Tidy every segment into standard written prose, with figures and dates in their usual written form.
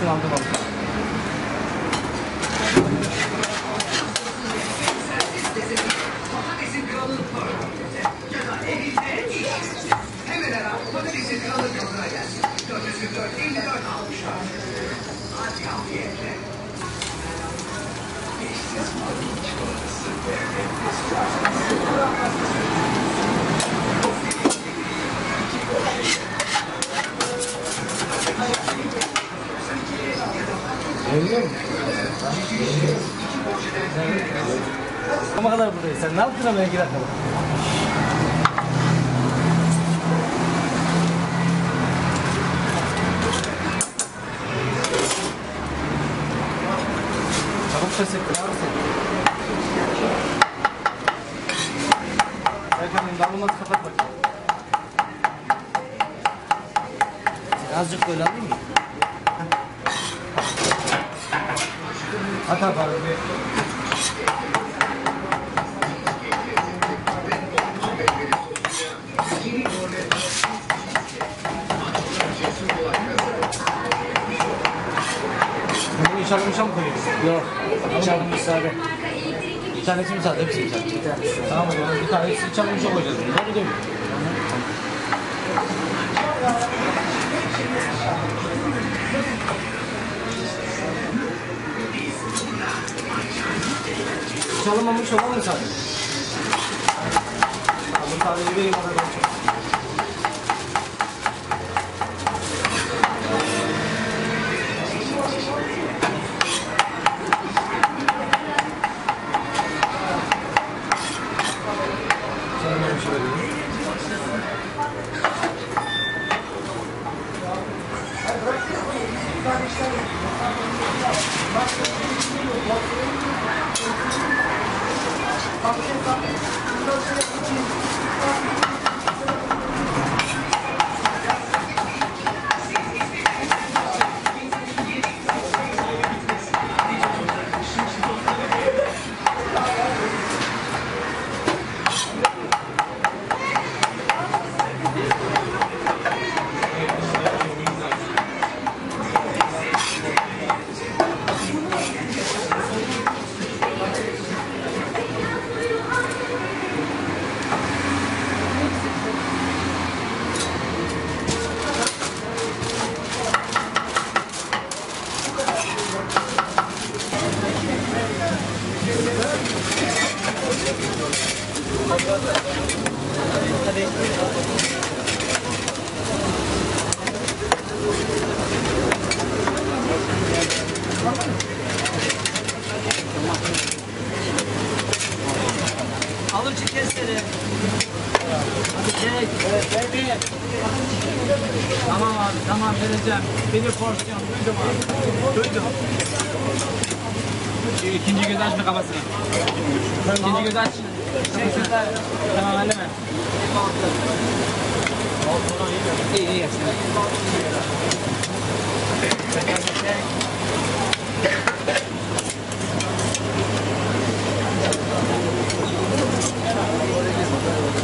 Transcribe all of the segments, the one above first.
sınavdan aldım. Ama kadar buradayız. Sen ne yaptın ama ben giderken? Çabuk kesiktir abi sen. Belki benim davulunu nasıl kapat bakayım. Azıcık böyle alayım mı? At abi abi. Çarpmışa mı koyuyoruz? Yok. Çarpmış müsaade. Bir tanesi müsaade, hepsi müsaade. Tamam o zaman bir tanesi çarpmışa koyacağız. Bunu değil mi? Çalınmamış olan müsaade. Bu taneyi vereyim ona ben çok. Benim porsiyon, duydum abi, duydum. İkinci gözü açma kafasını. İkinci gözü aç. Çeksinler, tamam halleme. İyi, iyi yapsın.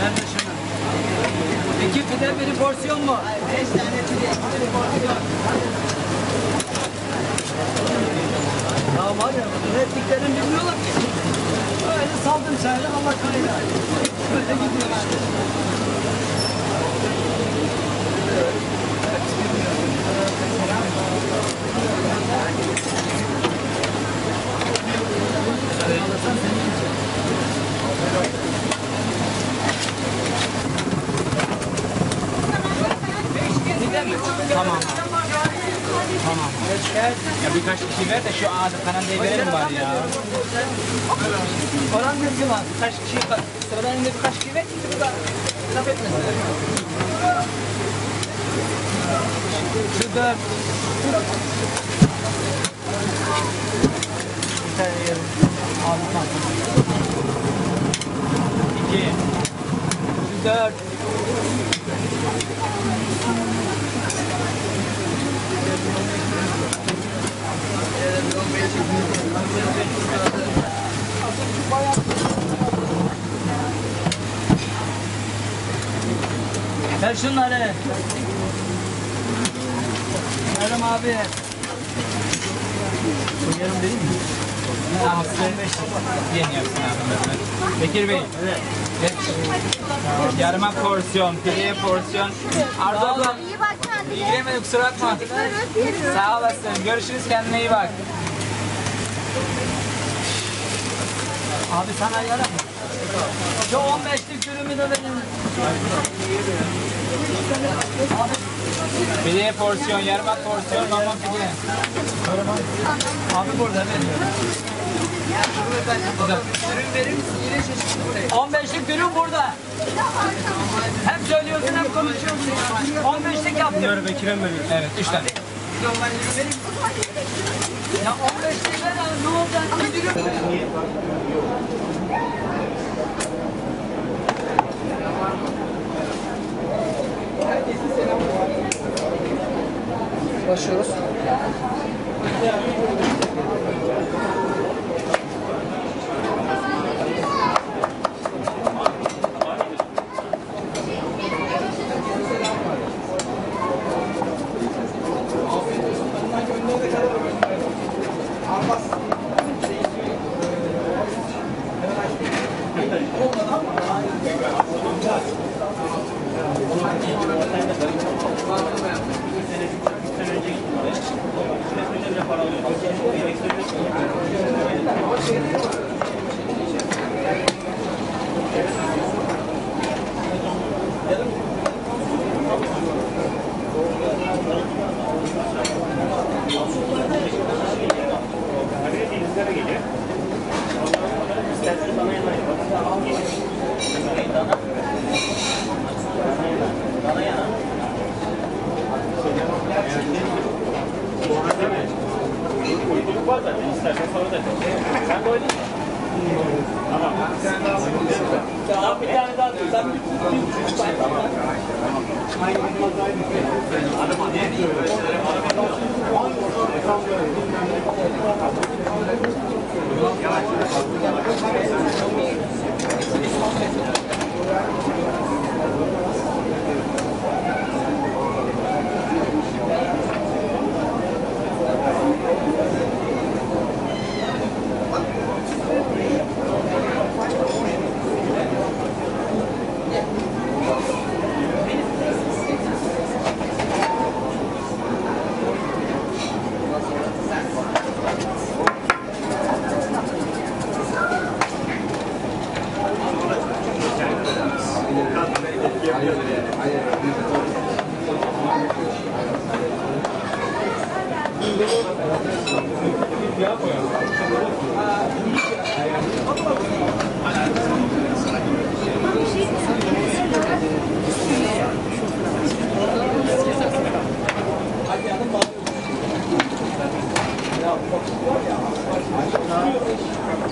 Ben de şuna. İki pide biri porsiyon mu? Hayır, 5 tane pide. Biri porsiyon. Ya var ya, ürettiklerini bilmiyorlar ki. Öyle saldım içeride, Allah kaynağı. Böyle gidiyor işte. Tamam. Tamam. Ya birkaç kişi ver de şu kanadayı verelim bari ya. Oran nesi var? Birkaç kişi sıradan elinde birkaç kişi ver. Şimdi bu da laf etmesin. Şu 4. Tayir Altan 2 34. Ver şunları. Adam abi. Yarım değil mi? Tamam, yeni yapsın abi. Bekir Bey. Evet. Yarıma porsiyon, pideye porsiyon. Arzu abla. İyi bak kendine. İlgilemedim, kusura bakma. Sağ olasın. Görüşürüz, kendine iyi bak. Abi sana yarar mı? Şu 15'lik günümü de benim. Pideye porsiyon, yarıma porsiyon, normal pideye. Abi burada veriyorum. Dürüm verir misin? 15'lik dürüm burada. Hem söylüyorsun hem konuşuyorsun. 15'lik yaptım. Yarı Bekir'e mi veriyorsun? Evet, 3 tane. Ya 15'lik ver abi, ne oldu? Bir dürüm verir. Başlıyoruz.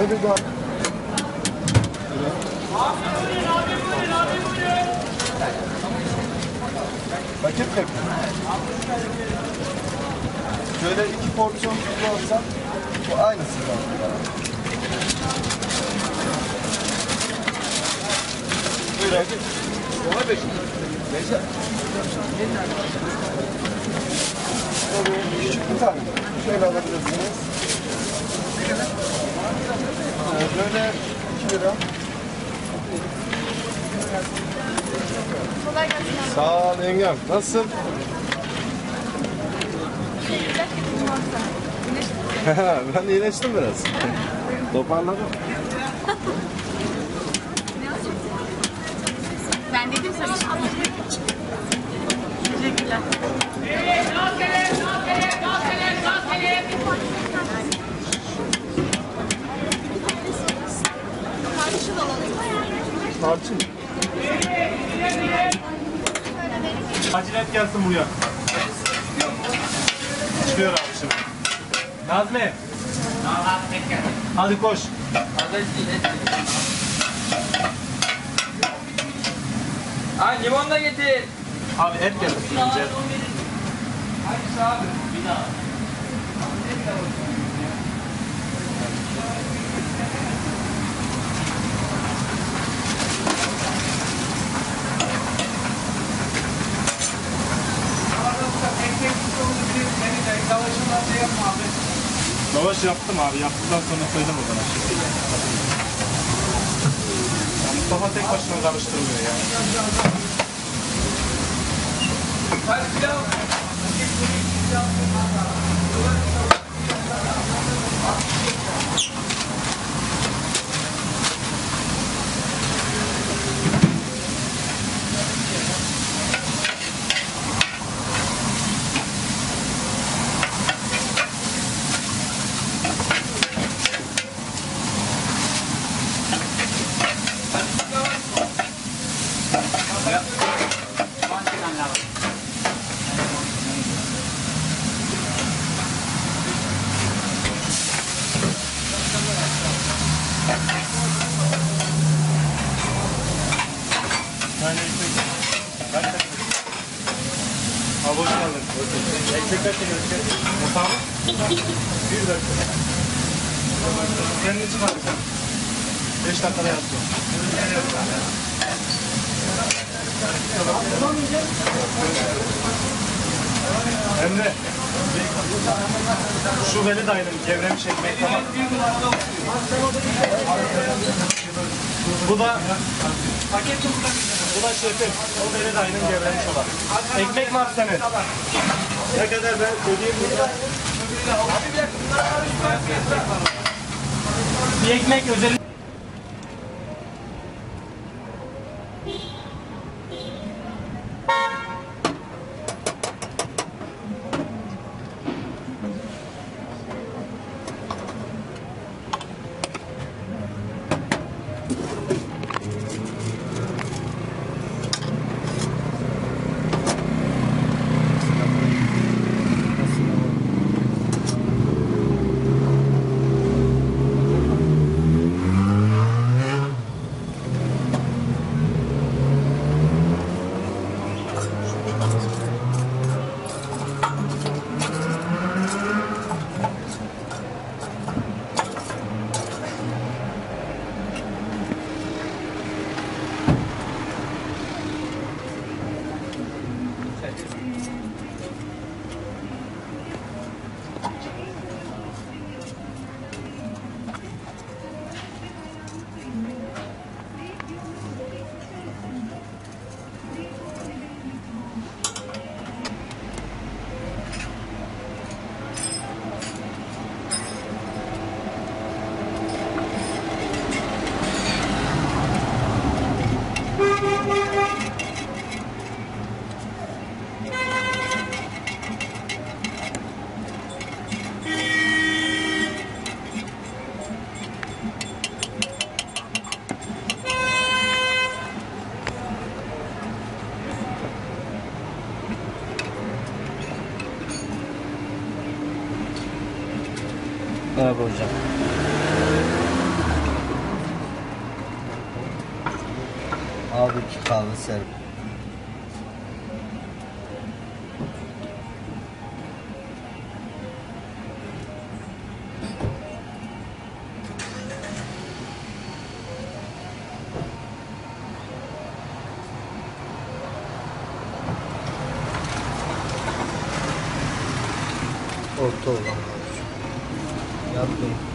Paket mi? Şöyle iki porsiyon tuzlu alsam bu aynısı var. Buyur abi. Ona beş. Neyse. Küçük bir tane. Şöyle alabilirsiniz. Böyle 2 lira. Kolay gelsin. Sağ ol yengem. Nasılsın? Ben iyileştim biraz. Toparladım. Ben dedim sana şimdi. Teşekkürler. Tarçın. Acele et gelsin buraya. Çıkıyor abi şimdi. Nazmi. Hadi koş. Ha, limon da getir. Abi et gelsin önce. Hadi abi. Bir daha. Savaş yaptım abi, yaptıktan sonra söyledim o zaman. Mustafa tek başına karıştırmıyor ya. Senin için var mısın? 5 dakikada yaptım. Emre, şu veli dayının gevremiş ekmeği tamam. Bu da şefim, o veli dayının gevremiş olan. Ekmek var senin. Ne kadar ben dediğim burada. Bir ekmek özel. Merhaba hocam. Al iki kahve servis. Orta olan yapmayın.